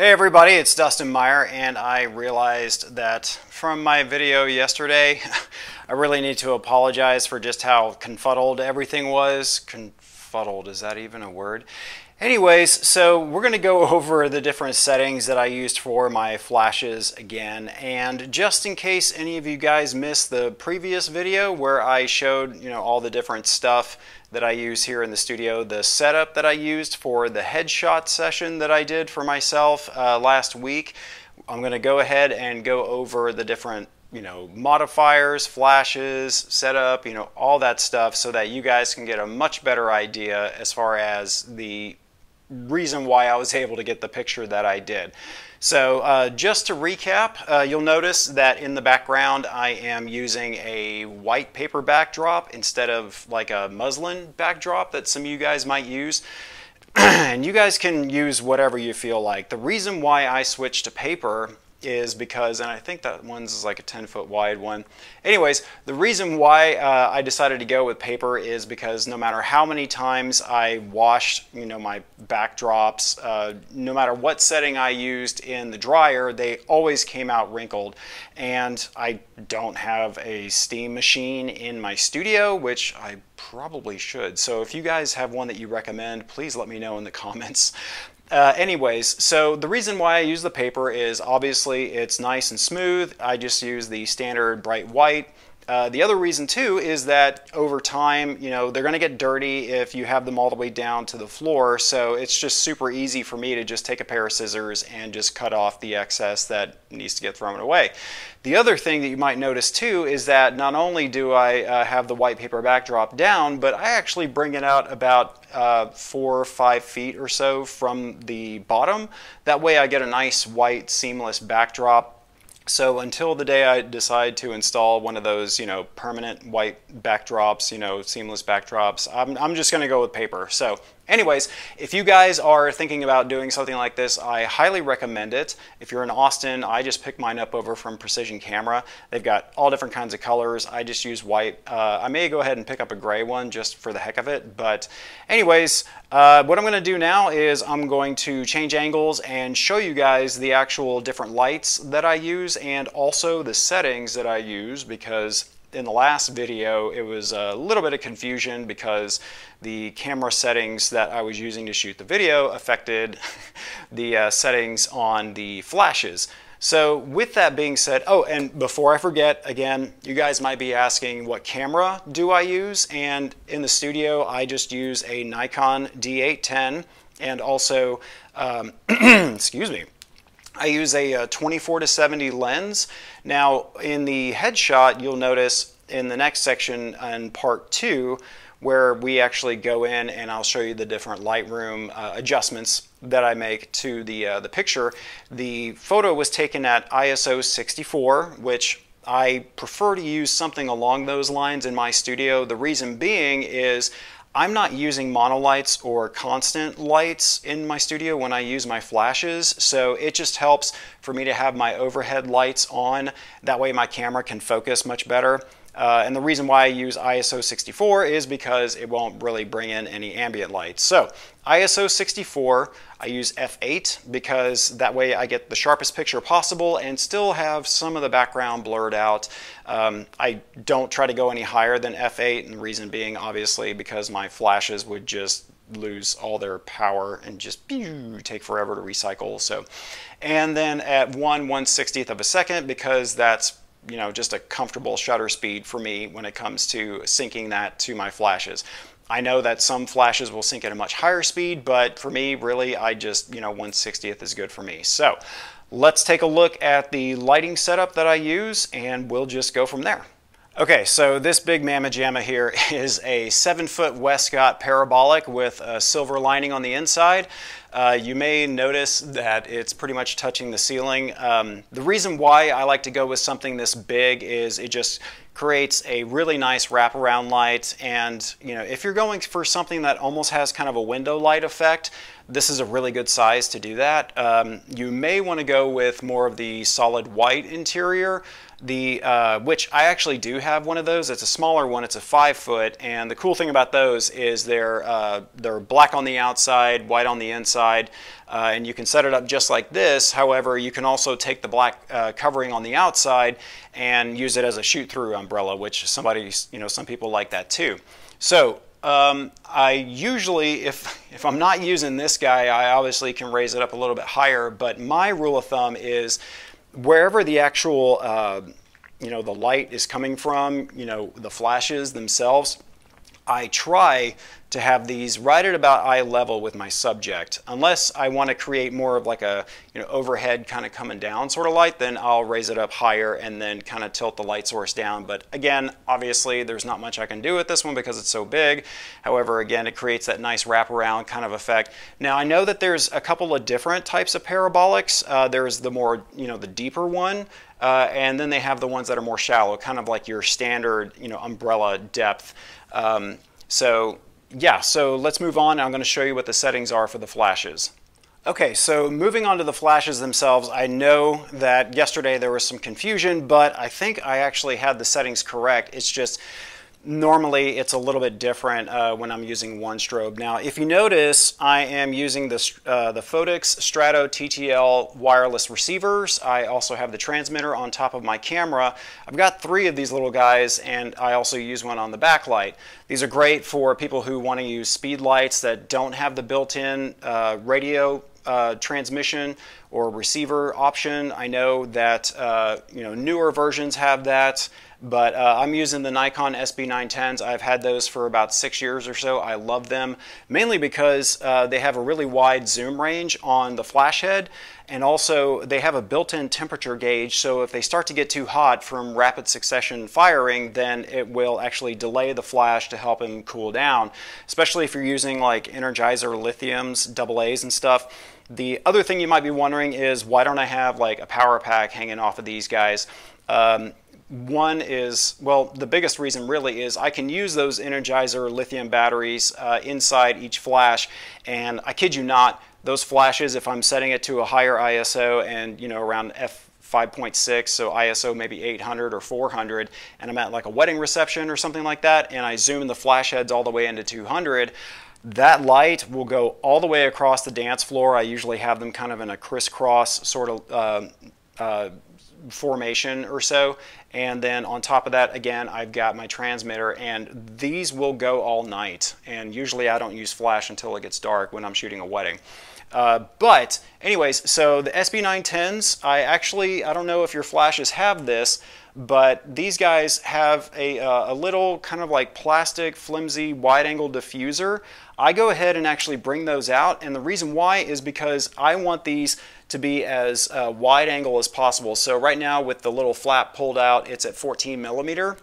Hey everybody, it's Dustin Meyer, and I realized that from my video yesterday, I really need to apologize for just how confuddled everything was. Confuddled, is that even a word? Anyways, so we're going to go over the different settings that I used for my flashes again, and just in case any of you guys missed the previous video where I showed, you know, all the different stuff that I use here in the studio, the setup that I used for the headshot session that I did for myself last week. I'm going to go ahead and go over the different, you know, modifiers, flashes, setup, you know, all that stuff so that you guys can get a much better idea as far as the reason why I was able to get the picture that I did. So just to recap, you'll notice that in the background I am using a white paper backdrop instead of like a muslin backdrop that some of you guys might use. And you guys can use whatever you feel like. The reason why I switched to paper is because, and I think that one's like a 10-foot wide one. Anyways, the reason why I decided to go with paper is because no matter how many times I washed, you know, my backdrops, no matter what setting I used in the dryer, they always came out wrinkled. And I don't have a steam machine in my studio, which I probably should. So if you guys have one that you recommend, please let me know in the comments. Anyways, so the reason why I use the paper is obviously it's nice and smooth. I just use the standard bright white. The other reason too is that over time, you know, they're going to get dirty if you have them all the way down to the floor. So it's just super easy for me to just take a pair of scissors and just cut off the excess that needs to get thrown away. The other thing that you might notice too is that not only do I have the white paper backdrop down, but I actually bring it out about 4 or 5 feet or so from the bottom. That way I get a nice white seamless backdrop. So until the day I decide to install one of those, you know, permanent white backdrops, you know, seamless backdrops, I'm just going to go with paper. So anyways, if you guys are thinking about doing something like this, I highly recommend it. If you're in Austin, I just picked mine up over from Precision Camera. They've got all different kinds of colors. I just use white. I may go ahead and pick up a gray one just for the heck of it. But anyways, what I'm going to do now is I'm going to change angles and show you guys the actual different lights that I use and also the settings that I use, because in the last video, it was a little bit of confusion because the camera settings that I was using to shoot the video affected the settings on the flashes. So with that being said, oh, and before I forget, again, you guys might be asking what camera do I use? And in the studio, I just use a Nikon D810 and also, excuse me, I use a 24 to 70 lens. Now in the headshot, you'll notice in the next section in part 2, where we actually go in and I'll show you the different Lightroom adjustments that I make to the picture. The photo was taken at ISO 64, which I prefer to use something along those lines in my studio. The reason being is I'm not using monolights or constant lights in my studio when I use my flashes, so it just helps for me to have my overhead lights on. That way my camera can focus much better. And the reason why I use ISO 64 is because it won't really bring in any ambient lights. So ISO 64, I use f8 because that way I get the sharpest picture possible and still have some of the background blurred out. I don't try to go any higher than f8, and the reason being obviously because my flashes would just lose all their power and just take forever to recycle. So, and then at 1/160th of a second because that's, you know, just a comfortable shutter speed for me when it comes to syncing that to my flashes. I know that some flashes will sync at a much higher speed, but for me, really, I just, you know, 1/60th is good for me. So let's take a look at the lighting setup that I use and we'll just go from there. Okay, so this big mamma jamma here is a 7-foot Westcott Parabolic with a silver lining on the inside. You may notice that it's pretty much touching the ceiling. The reason why I like to go with something this big is it just creates a really nice wraparound light. And, you know, if you're going for something that almost has kind of a window light effect, this is a really good size to do that. You may want to go with more of the solid white interior, which I actually do have one of those. It's a smaller one. It's a 5-foot. And the cool thing about those is they're black on the outside, white on the inside. inside, and you can set it up just like this. However, you can also take the black covering on the outside and use it as a shoot-through umbrella, which somebody, some people like that too. So I usually, if I'm not using this guy, I obviously can raise it up a little bit higher, but my rule of thumb is wherever the actual, the light is coming from, the flashes themselves, I try to have these right at about eye level with my subject. Unless I want to create more of like a, overhead kind of coming down sort of light, then I'll raise it up higher and then kind of tilt the light source down. But again, obviously there's not much I can do with this one because it's so big. However, again, it creates that nice wraparound kind of effect. Now I know that there's a couple of different types of parabolics. There's the more, the deeper one. And then they have the ones that are more shallow, kind of like your standard, umbrella depth. So let's move on. I'm going to show you what the settings are for the flashes. Okay, so moving on to the flashes themselves, I know that yesterday there was some confusion, but I think I actually had the settings correct. It's just normally it's a little bit different when I'm using one strobe. Now, if you notice, I am using the Phottix Strato TTL wireless receivers. I also have the transmitter on top of my camera. I've got 3 of these little guys, and I also use one on the backlight. These are great for people who want to use speed lights that don't have the built-in radio transmission or receiver option. I know that newer versions have that, but I'm using the Nikon SB910s. I've had those for about 6 years or so. I love them mainly because they have a really wide zoom range on the flash head, and also they have a built-in temperature gauge, so if they start to get too hot from rapid succession firing, then it will actually delay the flash to help them cool down, especially if you're using like Energizer Lithiums, AA's and stuff. The other thing you might be wondering is, why don't I have like a power pack hanging off of these guys? One is, well, the biggest reason really is I can use those Energizer lithium batteries inside each flash, and I kid you not, those flashes, if I'm setting it to a higher ISO and around f/5.6, so ISO maybe 800 or 400, and I'm at like a wedding reception or something like that, and I zoom the flash heads all the way into 200, that light will go all the way across the dance floor. I usually have them kind of in a crisscross sort of formation or so, and then on top of that, again, I've got my transmitter, and these will go all night, and usually I don't use flash until it gets dark when I'm shooting a wedding. But anyways, so the SB910s, I don't know if your flashes have this, but these guys have a little kind of like plastic flimsy wide angle diffuser. I go ahead and actually bring those out, and the reason why is because I want these to be as wide angle as possible. So right now with the little flap pulled out, it's at 14mm.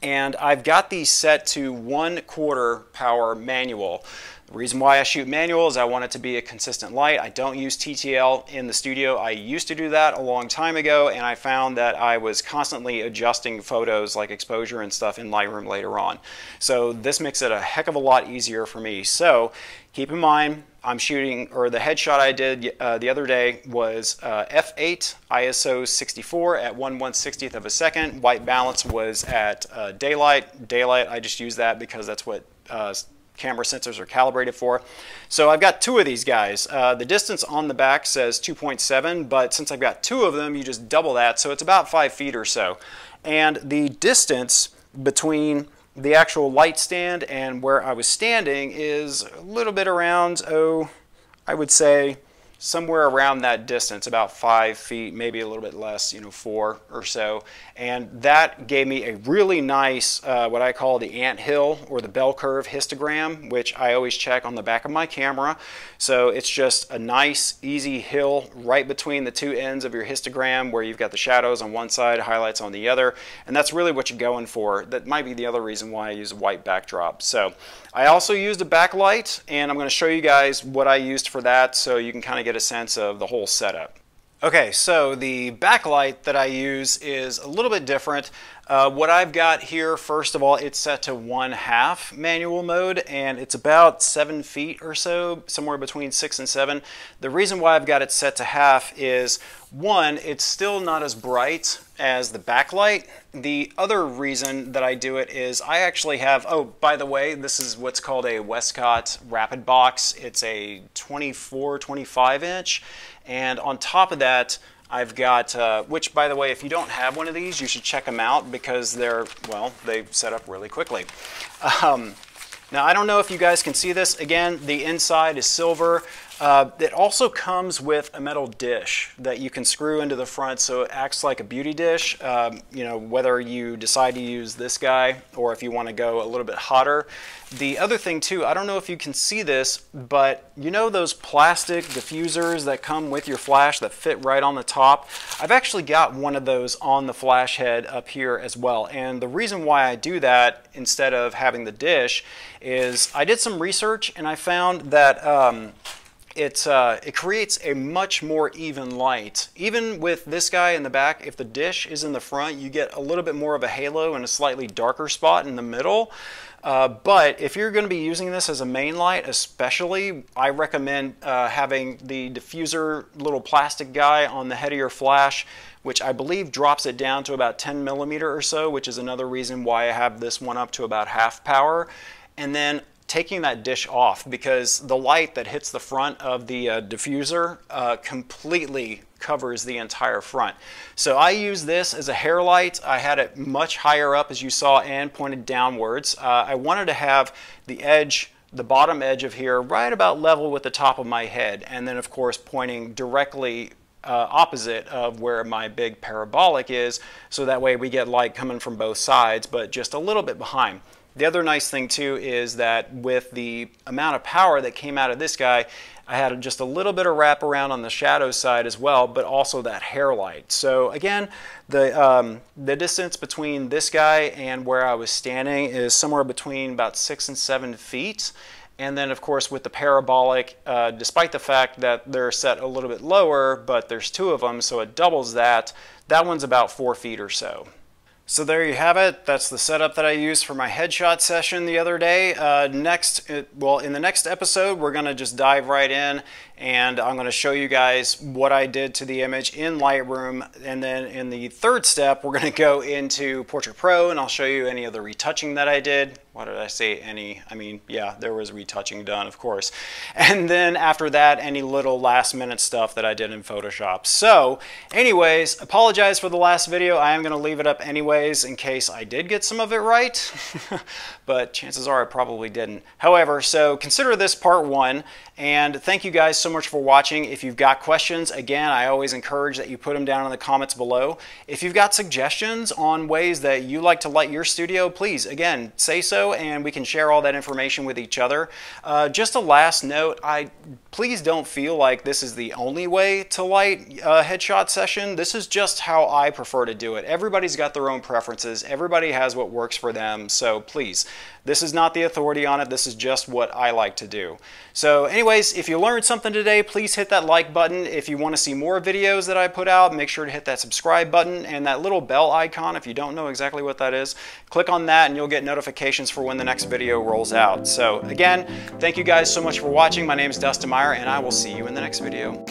And I've got these set to 1/4 power manual. The reason why I shoot manual is I want it to be a consistent light. I don't use TTL in the studio. I used to do that a long time ago, and I found that I was constantly adjusting photos like exposure and stuff in Lightroom later on. So this makes it a heck of a lot easier for me. So keep in mind, I'm shooting, or the headshot I did the other day was f/8, ISO 64 at 1/160th of a second. White balance was at daylight. Daylight, I just use that because that's what camera sensors are calibrated for. So I've got 2 of these guys. The distance on the back says 2.7, but since I've got 2 of them, you just double that, so it's about 5 feet or so. And the distance between the actual light stand and where I was standing is a little bit around, I would say somewhere around that distance, about 5 feet, maybe a little bit less, 4 or so. And that gave me a really nice, what I call the ant hill or the bell curve histogram, which I always check on the back of my camera. So it's just a nice, easy hill right between the 2 ends of your histogram, where you've got the shadows on one side, highlights on the other. And that's really what you're going for. That might be the other reason why I use a white backdrop. So I also used a backlight, and I'm going to show you guys what I used for that so you can kind of get a sense of the whole setup. Okay, so the backlight that I use is a little bit different. What I've got here, first of all, it's set to 1/2 manual mode, and it's about 7 feet or so, somewhere between 6 and 7. The reason why I've got it set to 1/2 is, one, it's still not as bright as the backlight. The other reason that I do it is I actually have, oh, by the way, this is what's called a Westcott Rapid Box. It's a 24, 25 inch. And on top of that, I've got, which by the way, if you don't have one of these, you should check them out because they're, well, they set up really quickly. Now, I don't know if you guys can see this. Again, the inside is silver. It also comes with a metal dish that you can screw into the front, so it acts like a beauty dish. You know, whether you decide to use this guy or if you want to go a little bit hotter. The other thing too, I don't know if you can see this, but you know those plastic diffusers that come with your flash that fit right on the top? I've actually got one of those on the flash head up here as well. And the reason why I do that instead of having the dish is I did some research and I found that it creates a much more even light. Even with this guy in the back, if the dish is in the front, you get a little bit more of a halo and a slightly darker spot in the middle. But if you're going to be using this as a main light, especially, I recommend having the diffuser little plastic guy on the head of your flash, which I believe drops it down to about 10 millimeter or so, which is another reason why I have this one up to about 1/2 power. And then taking that dish off, because the light that hits the front of the diffuser completely covers the entire front. So I use this as a hair light. I had it much higher up, as you saw, and pointed downwards. I wanted to have the edge, the bottom edge of here, right about level with the top of my head, and then of course pointing directly opposite of where my big parabolic is, so that way we get light coming from both sides, but just a little bit behind. The other nice thing too is that with the amount of power that came out of this guy, I had just a little bit of wraparound on the shadow side as well, but also that hair light. So again, the distance between this guy and where I was standing is somewhere between about 6 and 7 feet. And then of course with the parabolic, despite the fact that they're set a little bit lower, but there's 2 of them, so it doubles that. That one's about 4 feet or so. So there you have it. That's the setup that I used for my headshot session the other day. In the next episode, we're going to just dive right in, and I'm going to show you guys what I did to the image in Lightroom. And then in the third step, we're going to go into Portrait Pro, and I'll show you any of the retouching that I did. Why did I say any? I mean, yeah, there was retouching done, of course. And then after that, any little last minute stuff that I did in Photoshop. So anyways, apologize for the last video. I am going to leave it up anyway, in case I did get some of it right, but chances are I probably didn't. However, so consider this part 1, and thank you guys so much for watching. If you've got questions, again, I always encourage that you put them down in the comments below. If you've got suggestions on ways that you like to light your studio, please, again, say so, and we can share all that information with each other. Just a last note, please don't feel like this is the only way to light a headshot session. This is just how I prefer to do it. Everybody's got their own preferences. Everybody has what works for them. So please, this is not the authority on it. This is just what I like to do. So anyways, if you learned something today, please hit that like button. If you want to see more videos that I put out, make sure to hit that subscribe button and that little bell icon. If you don't know exactly what that is, click on that and you'll get notifications for when the next video rolls out. So again, thank you guys so much for watching. My name is Dustin Meyer and I will see you in the next video.